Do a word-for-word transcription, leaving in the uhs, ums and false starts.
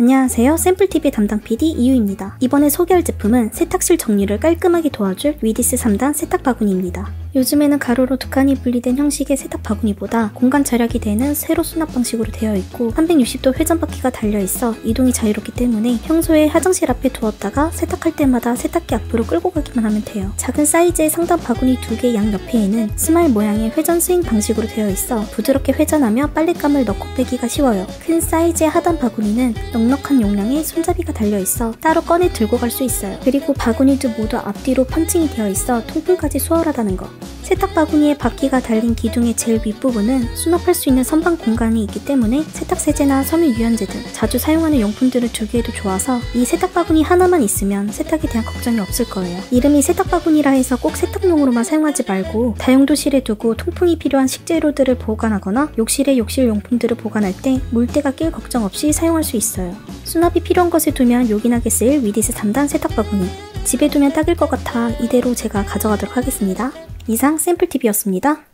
안녕하세요. 샘플티비 담당 피디 이유입니다. 이번에 소개할 제품은 세탁실 정리를 깔끔하게 도와줄 위디스 삼단 세탁 바구니입니다. 요즘에는 가로로 두 칸이 분리된 형식의 세탁 바구니보다 공간 절약이 되는 세로 수납 방식으로 되어 있고 삼백육십 도 회전 바퀴가 달려있어 이동이 자유롭기 때문에 평소에 화장실 앞에 두었다가 세탁할 때마다 세탁기 앞으로 끌고 가기만 하면 돼요. 작은 사이즈의 상단 바구니 두 개 양옆에에는 스마일 모양의 회전 스윙 방식으로 되어 있어 부드럽게 회전하며 빨랫감을 넣고 빼기가 쉬워요. 큰 사이즈의 하단 바구니는 넉넉한 용량의 손잡이가 달려있어 따로 꺼내 들고 갈 수 있어요. 그리고 바구니도 모두 앞뒤로 펀칭이 되어 있어 통풍까지 수월하다는 거. 세탁 바구니에 바퀴가 달린 기둥의 제일 윗부분은 수납할 수 있는 선반 공간이 있기 때문에 세탁세제나 섬유 유연제 등 자주 사용하는 용품들을 두기에도 좋아서 이 세탁 바구니 하나만 있으면 세탁에 대한 걱정이 없을 거예요. 이름이 세탁 바구니라 해서 꼭 세탁용으로만 사용하지 말고 다용도실에 두고 통풍이 필요한 식재료들을 보관하거나 욕실에 욕실 용품들을 보관할 때 물때가 낄 걱정 없이 사용할 수 있어요. 수납이 필요한 것을 두면 요긴하게 쓰일 위디스 삼단 세탁 바구니. 집에 두면 딱일 것 같아 이대로 제가 가져가도록 하겠습니다. 이상 샘플티비였습니다.